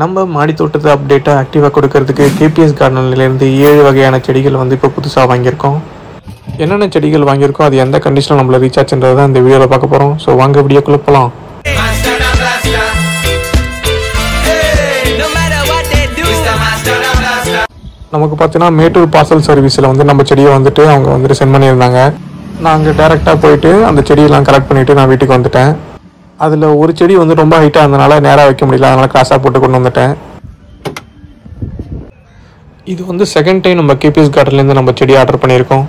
நம்ம மாடி தோட்டத்து அப்டேட்டா ஆக்டிவா கொடுக்கிறதுக்கு கேபிஎஸ் கார்டன்ல இருந்து 7 வகையான செடிகள் வந்து இப்ப புதுசா வாங்கியிருக்கோம். என்னென்ன செடிகள் வாங்கியிருக்கோம், அது எந்த கண்டிஷன்ல நம்மள ரீச் ஆச்சுன்றது தான் இந்த வீடியோல பார்க்க போறோம். சோ வாங்க வீடியோக்குள்ள போலாம். நமக்கு பார்த்தீனா மேட்டூர் பார்சல் சர்வீஸ்ல வந்து நம்ம செடியை வந்துட்டு அவங்க வந்து சென்ட் பண்ணியிருந்தாங்க. நான் அங்க டைரக்டா போயிட்டு அந்த செடியெல்லாம் கலெக்ட் பண்ணிட்டு நான் வீட்டுக்கு வந்துட்டேன். அதில் ஒரு செடி வந்து ரொம்ப ஹைட்டாக இருந்தனால நேராக வைக்க முடியல, அதனால் கிராஸாக போட்டு கொண்டு வந்துட்டேன். இது வந்து செகண்ட் டைம் நம்ம கேபிஎஸ் கார்டன்லேருந்து நம்ம செடி ஆர்டர் பண்ணியிருக்கோம்.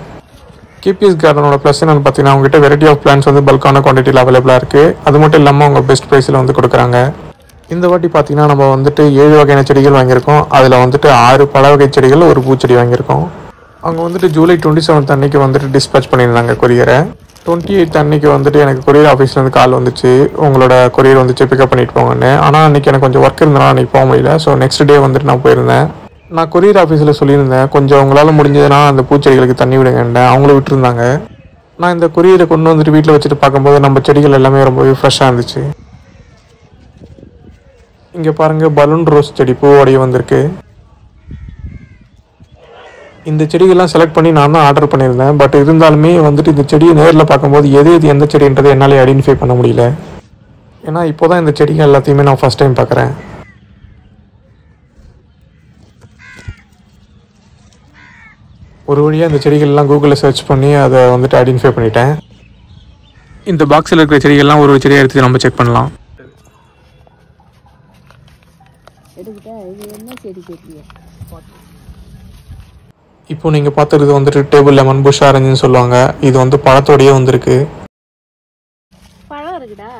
கேபிஎஸ் கார்டனோட ப்ளஸ் என்னென்னு பார்த்தீங்கன்னா அவங்ககிட்ட வெரைட்டி ஆஃப் பிளான்ஸ் வந்து பல்கான குவான்டிட்டியில் அவைலபிளாக இருக்குது. அது மட்டும் இல்லாமல் அவங்க பெஸ்ட் ப்ரைஸில் வந்து கொடுக்குறாங்க. இந்த வாட்டி பார்த்தீங்கன்னா நம்ம வந்துட்டு 7 வகையான செடிகள் வாங்கியிருக்கோம். அதில் வந்துட்டு 6 பழ வகை செடிகள், ஒரு பூச்செடி வாங்கியிருக்கோம். அவங்க வந்துட்டு ஜூலை 27 அன்றைக்கி வந்துட்டு டிஸ்பேச் பண்ணியிருந்தாங்க கொரியரை. 28 அன்றைக்கி வந்துட்டு எனக்கு கொரியர் ஆஃபீஸ்லேருந்து கால் வந்துச்சு, உங்களோட கொரியர் வந்துச்சு பிக்கப் பண்ணிட்டு போங்கன்னு. ஆனால் அன்றைக்கி எனக்கு கொஞ்சம் ஒர்க் இருந்தனால அன்றைக்கி போக முடியல. ஸோ நெக்ஸ்ட் டே வந்துட்டு நான் போயிருந்தேன். நான் கொரியர் ஆஃபீஸில் சொல்லியிருந்தேன் கொஞ்சம் உங்களால் முடிஞ்சதுன்னா அந்த பூச்செடிகளுக்கு தண்ணி விடுங்கன்னு, அவங்களும் விட்டுருந்தாங்க. நான் இந்த கொரியரை கொண்டு வந்துட்டு வீட்டில் வச்சுட்டு பார்க்கும்போது நம்ம செடிகள் எல்லாமே ரொம்பவே ஃப்ரெஷ்ஷாக இருந்துச்சு. இங்கே பாருங்கள், பலூன் ரோஸ் செடி பூவோடைய வந்திருக்கு. இந்த செடிகள்லாம் செலக்ட் பண்ணி நான் தான் ஆர்டர் பண்ணியிருந்தேன். பட் இருந்தாலுமே வந்துட்டு இந்த செடியை நேரில் பார்க்கும்போது எது எந்த செடின்றது என்னால் ஐடென்டிஃபை பண்ண முடியல. ஏன்னா இப்போ தான் இந்த செடிகள் எல்லாத்தையுமே நான் ஃபஸ்ட் டைம் பார்க்குறேன். ஒரு வழியாக இந்த செடிகள்லாம் கூகுளில் சர்ச் பண்ணி அதை வந்துட்டு ஐடென்டிஃபை பண்ணிட்டேன். இந்த பாக்ஸில் இருக்கிற செடிகள்லாம் ஒரு செடியாக எடுத்து நம்ம செக் பண்ணலாம். இப்போ நீங்கள் பார்த்துருது வந்துட்டு டேபிள் லெமன், புஷ் ஆரஞ்சுன்னு சொல்லுவாங்க. இது வந்து பழத்தோடையே வந்துருக்கு. பழம் இருக்குடா.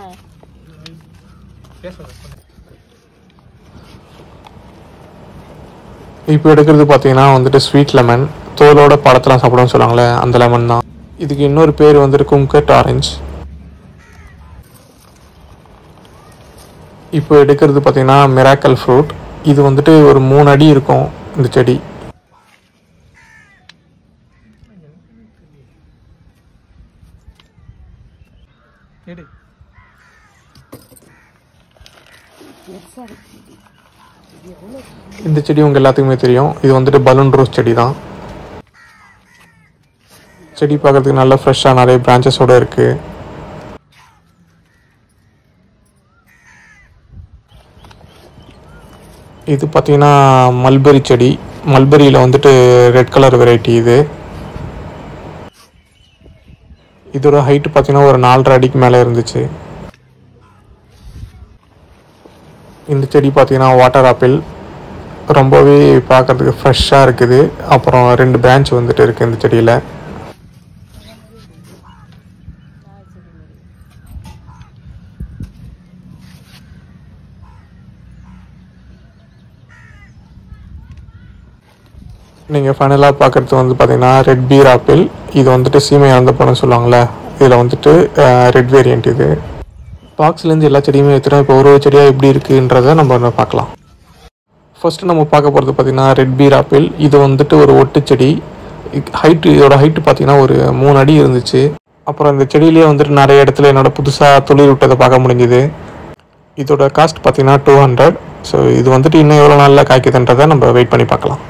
இப்போ எடுக்கிறது பார்த்தீங்கன்னா வந்துட்டு ஸ்வீட் லெமன், தோலோட பழத்தெல்லாம் சாப்பிடும்னு சொல்லுவாங்களே அந்த லெமன் தான். இதுக்கு இன்னொரு பேர் வந்துட்டு கும்குவட் ஆரஞ்சு. இப்போ எடுக்கிறது பார்த்தீங்கன்னா மிராக்கல் ஃப்ரூட். இது வந்துட்டு ஒரு 3 அடி இருக்கும் இந்த செடி. இந்த செடி உங்க எல்லாத்துக்குமே தெரியும். இது வந்துட்டு பலூன் ரோஸ் செடி தான். செடி பார்க்கறதுக்கு நல்லா ஃப்ரெஷ்ஷாக நிறைய பிரான்ச்சஸோட இருக்கு. இது பார்த்தீங்கன்னா மல்பெரி செடி. மல்பெரியில் வந்துட்டு ரெட் கலர் வெரைட்டி. இதோட ஹைட் பார்த்தீங்கன்னா ஒரு 4.5 அடிக்கு மேலே இருந்துச்சு. இந்த செடி பார்த்தீங்கன்னா வாட்டர் ஆப்பிள். ரொம்பவே பார்க்குறதுக்கு ஃப்ரெஷ்ஷாக இருக்குது. அப்புறம் 2 பிரான்ச் வந்துட்டு இருக்குது இந்த செடியில். நீங்கள் ஃபைனலாக பார்க்குறது வந்து பார்த்தீங்கன்னா ரெட் பேர் ஆப்பிள். இது வந்துட்டு சீமை இறந்த பழம் சொல்லுவாங்களே, இதில் வந்துட்டு ரெட் வேரியண்ட். இது பாக்ஸ்லேருந்து எல்லா செடியுமே எடுத்துகிட்டோம். இப்போ ஒரு ஒரு செடியாக எப்படி இருக்குன்றதை நம்ம பார்க்கலாம். ஃபஸ்ட்டு நம்ம பார்க்க போகிறது பார்த்திங்கன்னா ரெட் பேர் ஆப்பிள். இது வந்துட்டு ஒரு ஒட்டு செடி. இதோட ஹைட்டு பார்த்திங்கன்னா ஒரு 3 அடி இருந்துச்சு. அப்புறம் இந்த செடியிலே வந்துட்டு நிறைய இடத்துல என்னோடய புதுசாக துளிர் விட்டதை பார்க்க முடிஞ்சுது. இதோட காஸ்ட் பார்த்திங்கன்னா 200. ஸோ இது வந்துட்டு இன்னும் எவ்வளோ நாளில் காய்க்குதுன்றதை நம்ம வெயிட் பண்ணி பார்க்கலாம்.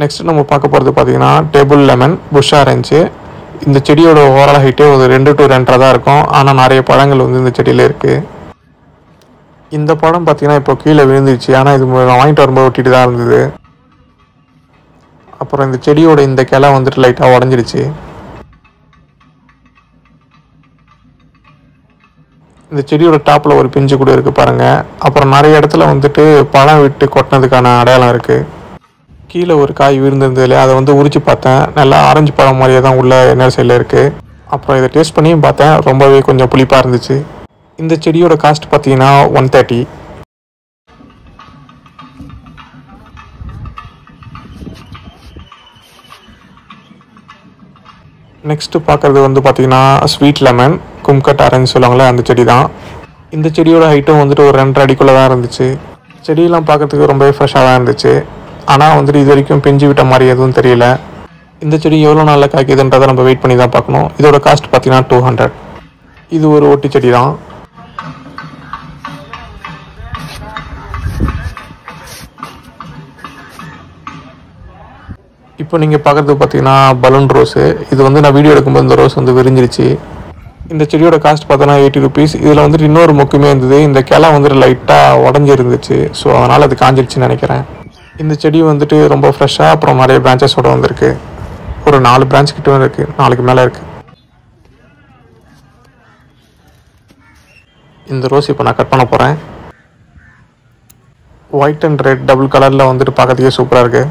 நெக்ஸ்ட் நம்ம பார்க்க போகிறது பார்த்தீங்கன்னா டேபிள் லெமன், புஷ் ஆரஞ்சு. இந்த செடியோட ஓவரால் ஹைட்டே ஒரு 2 to 2.5 தான் இருக்கும். ஆனால் நிறைய பழங்கள் வந்து இந்த செடியில் இருக்குது. இந்த பழம் பார்த்தீங்கன்னா இப்போ கீழே விழுந்துச்சு. ஆனால் இது வாங்கிட்டு வரும்போது ஒட்டிட்டு தான் இருந்தது. அப்புறம் இந்த செடியோட இந்த கிளை வந்துட்டு லைட்டாக உடஞ்சிடுச்சு. இந்த செடியோட டாப்பில் ஒரு பிஞ்சு கூட இருக்குது பாருங்கள். அப்புறம் நிறைய இடத்துல வந்துட்டு பழம் விட்டு கொட்டினதுக்கான அடையாளம் இருக்குது. கீழே ஒரு காய் விழுந்திருந்ததில்ல, அதை வந்து உரிச்சு பார்த்தேன். நல்லா ஆரஞ்சு பழம் மாதிரியே தான் உள்ள என்ன சைடில் இருக்குது. அப்புறம் இதை டேஸ்ட் பண்ணியும் பார்த்தேன், ரொம்பவே கொஞ்சம் புளிப்பாக இருந்துச்சு. இந்த செடியோட காஸ்ட் பார்த்தீங்கன்னா 130. நெக்ஸ்ட்டு பார்க்குறது வந்து பார்த்தீங்கன்னா ஸ்வீட் லெமன், கும்குவட் ஆரஞ்சு சொல்லுவாங்களே அந்த செடி தான். இந்த செடியோட ஹைட்டும் வந்துட்டு ஒரு 2.5 அடிக்குள்ளே தான் இருந்துச்சு. செடியெல்லாம் பார்க்குறதுக்கு ரொம்பவே ஃப்ரெஷ்ஷாக தான் இருந்துச்சு. ஆனால் வந்துட்டு இது வரைக்கும் பிஞ்சு விட்ட மாதிரி எதுவும் தெரியல. இந்த செடி எவ்வளவு நாள்ல காய்க்குதுன்றதை நம்ம வெயிட் பண்ணி தான் பார்க்கணும். இதோட காஸ்ட் பார்த்தீங்கன்னா 200. இது ஒரு ஓட்டி செடி தான். இப்போ நீங்க பார்க்குறது பார்த்தீங்கன்னா பலூன் ரோஸ். இது வந்து நான் வீடியோ எடுக்கும்போது இந்த ரோஸ் வந்து விரிஞ்சிருச்சு. இந்த செடியோட காஸ்ட் பார்த்தோன்னா 80 rupees. இதில் வந்துட்டு இன்னொரு மொக்குமே இருந்தது. இந்த கிளை வந்துட்டு லைட்டாக உடஞ்சி இருந்துச்சு. ஸோ அதனால் அது காஞ்சிருச்சுன்னு நினைக்கிறேன். இந்த செடி வந்துட்டு ரொம்ப ஃப்ரெஷ்ஷாக அப்புறம் நிறைய பிரான்ச்சஸோடு வந்திருக்கு. ஒரு 4 பிரான்ச் கிட்ட இருக்கு, 4க்கு மேலே இருக்குது. இந்த ரோஸ் இப்போ நான் கட் பண்ண போகிறேன். ஒயிட் அண்ட் ரெட் டபுள் கலரில் வந்துட்டு பார்க்கறதுக்கே சூப்பராக இருக்குது.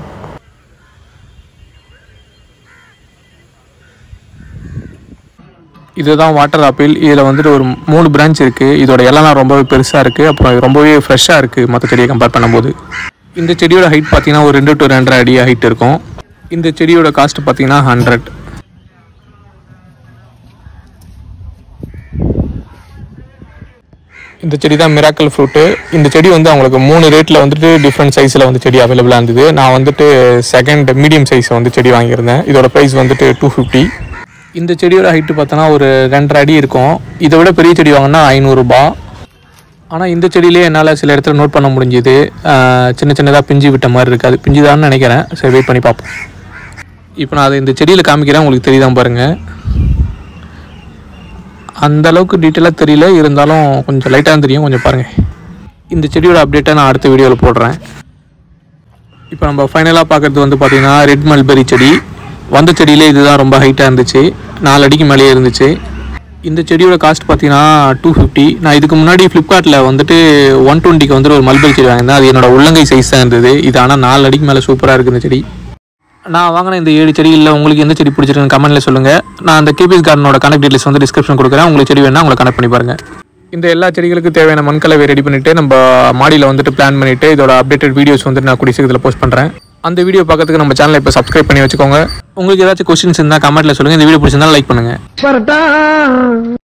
இதுதான் வாட்டர் ஆப்பிள். இதில் வந்துட்டு ஒரு 3 பிரான்ச் இருக்குது. இதோட இலைலாம் ரொம்பவே பெருசாக இருக்குது. அப்புறம் ரொம்பவே ஃப்ரெஷ்ஷாக இருக்குது மற்ற செடியை கம்பேர் பண்ணும்போது. இந்த செடியோட ஹைட் பார்த்தீங்கன்னா ஒரு 2 to 2.5 அடி ஹைட் இருக்கும். இந்த செடியோட காஸ்ட் பார்த்தீங்கன்னா 100. இந்த செடி தான் மிராக்கிள் ஃப்ரூட்டு. இந்த செடி வந்து அவங்களுக்கு 3 ரேட்டில் வந்துட்டு டிஃப்ரெண்ட் சைஸில் வந்து செடி அவைலபிளாக இருந்தது. நான் வந்துட்டு செகண்ட் மீடியம் சைஸ் வந்து செடி வாங்கியிருந்தேன். இதோட ப்ரைஸ் வந்துட்டு 250. இந்த செடியோட ஹைட்டு பார்த்தோன்னா ஒரு 2.5 அடி இருக்கும். இதை விட பெரிய செடி வாங்கினா 500 ரூபா. ஆனால் இந்த செடியிலே என்னால் சில இடத்துல நோட் பண்ண முடிஞ்சுது, சின்ன சின்னதாக பிஞ்சு விட்ட மாதிரி இருக்குது. அது பிஞ்சுதான்னு நினைக்கிறேன். சரி, வெயிட் பண்ணி பார்ப்போம். இப்போ நான் அதை இந்த செடியில் காமிக்கிறேன். உங்களுக்கு தெரியுதான் பாருங்கள். அந்தளவுக்கு டீட்டெயிலாக தெரியல, இருந்தாலும் கொஞ்சம் லைட்டாக தெரியும். கொஞ்சம் பாருங்கள். இந்த செடியோட அப்டேட்டை நான் அடுத்த வீடியோவில் போடுறேன். இப்போ நம்ம ஃபைனலாக பார்க்குறது வந்து பார்த்திங்கன்னா ரெட் மல்பெரி செடி. வந்த செடியிலே இதுதான் ரொம்ப ஹைட்டாக இருந்துச்சு. 4 அடிக்கு மேலேயே இருந்துச்சு. இந்த செடியோட காஸ்ட் பார்த்தீங்கன்னா 250. நான் இதுக்கு முன்னாடி ஃப்ளிப்கார்ட்டில் வந்துட்டு 120க்கு வந்துட்டு ஒரு மல்பெரி செடி வாங்கியிருந்தேன். அது என்னோடய உள்ளங்கை சைஸ் தான் இருந்தது. இது ஆனால் 4 அடிக்கு மேலே சூப்பராக இருக்குது இந்த செடி. நான் வாங்கின இந்த 7 செடி இல்லை. உங்களுக்கு எந்த செடி பிடிச்சிருக்குன்னு கமெண்ட்டில் சொல்லுங்கள். நான் அந்த கேபிஎஸ் கார்டனோட கனெக்ட் டீட்டெயில்ஸ் வந்து டிஸ்கிரிப்ஷன் கொடுக்குறேன். உங்களுக்கு செடி வேணால் உங்களை கனெக்ட் பண்ணி பாருங்கள். இந்த எல்லா செடிகளுக்கு தேவையான மண்கலவை ரெடி பண்ணிவிட்டு நம்ம மாடியில் வந்துட்டு பிளான் பண்ணிவிட்டு இதோட அப்டேட்டட் வீடியோஸ் வந்துட்டு நான் கூடிய சீக்கிரத்தில் போஸ்ட் பண்ணுறேன். அந்த வீடியோ பார்க்கறதுக்கு நம்ம சேனலை இப்போ சப்ஸ்கிரைப் பண்ணி வச்சுக்கோங்க. உங்களுக்கு ஏதாச்சும் கொஸ்டின்ஸ் இருந்தால் கமெண்ட்டில் சொல்லுங்கள். இந்த வீடியோ பிடிச்சிருந்தாலும் லைக் பண்ணுங்கள்.